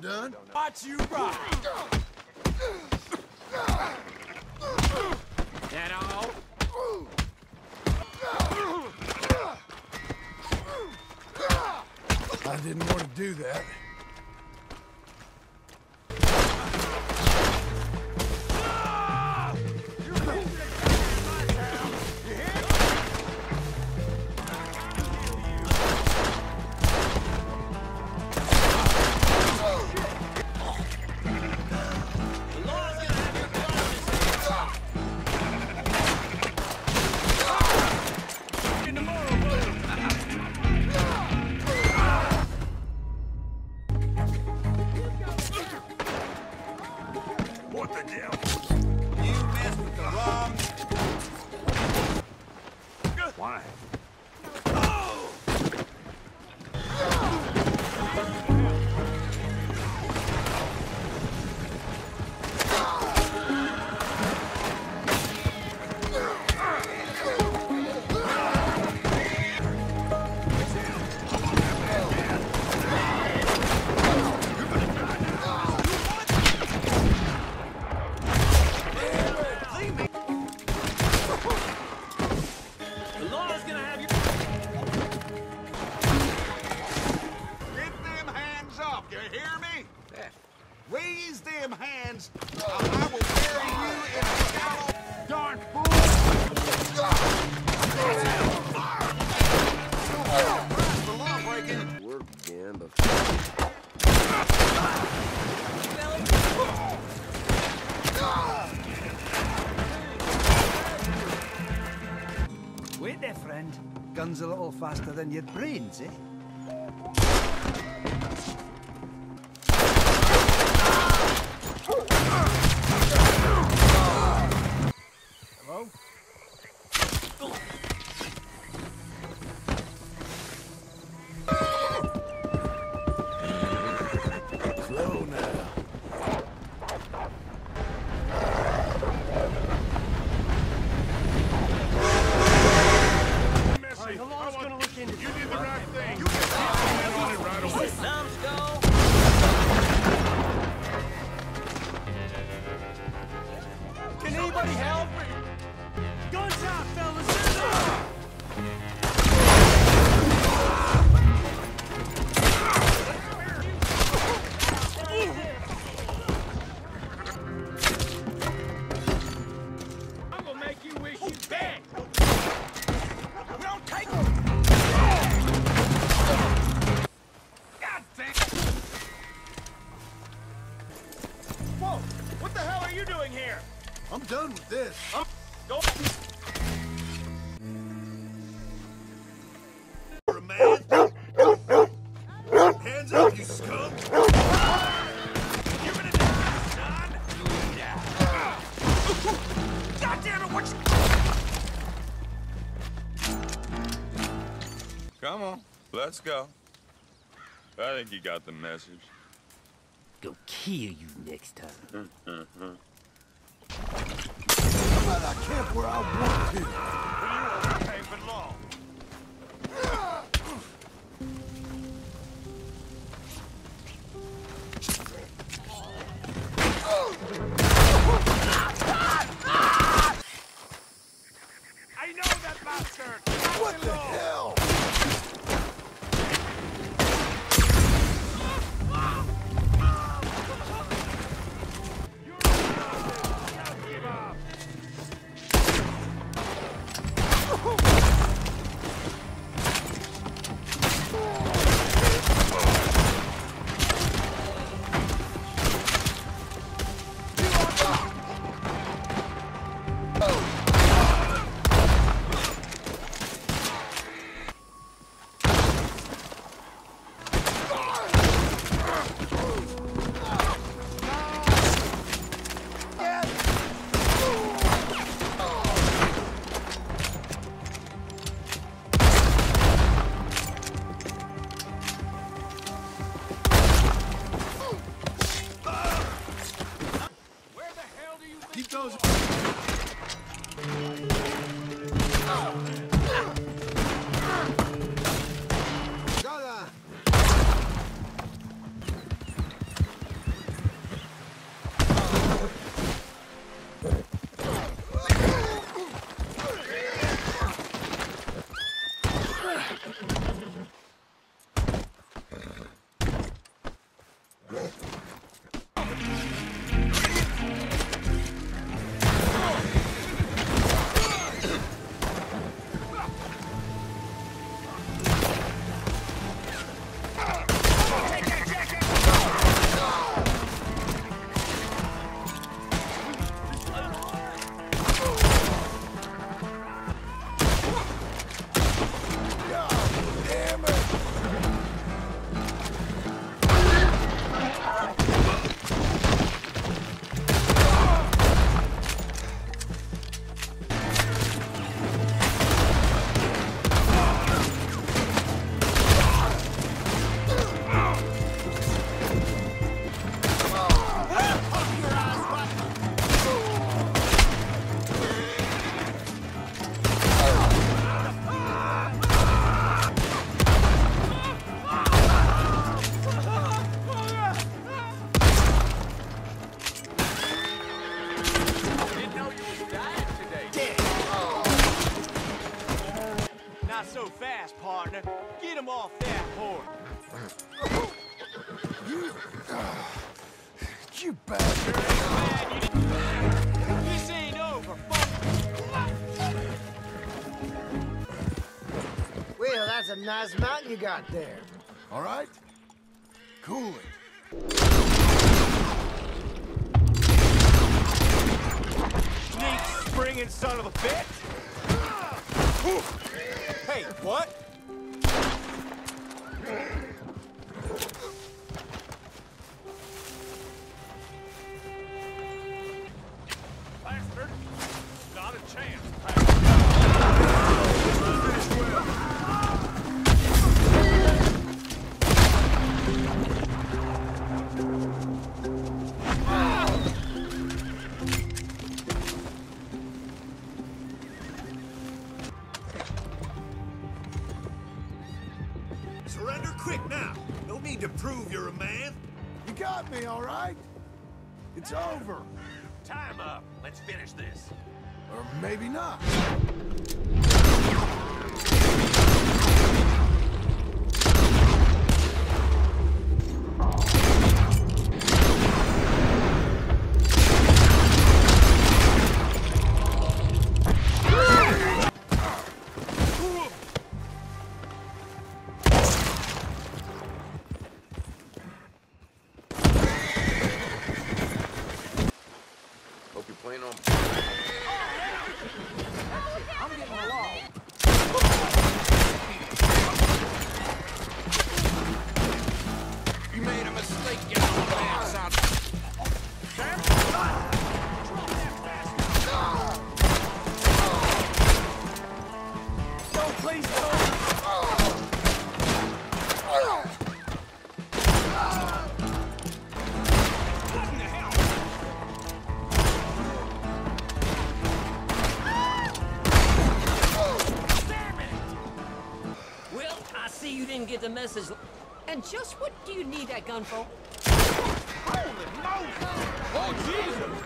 Done. Watch you rock. That all? I didn't want to do that. Guns a little faster than your brains, eh? Hello? Come on, let's go. I think you got the message. Go kill you next time. I'm at a camp where I want to. Well, you're okay for long. I know that bastard! What the hell? You bastard! This ain't over, fuck! Well, that's a nice mountain you got there. All right? Cool it. Sneak, springing son of a bitch! Hey, what? Not a chance. Surrender quick now. No need to prove you're a man. You got me, all right? It's over. Time up. Let's finish this. Or maybe not. The message. And just what do you need that gun for? Holy moly! Oh, Jesus!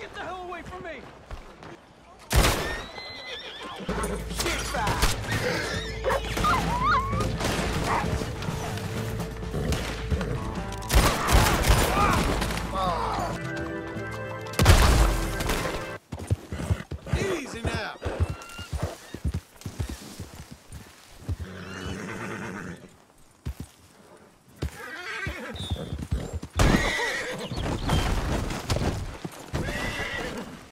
Get the hell away from me! Shit fire! Easy now!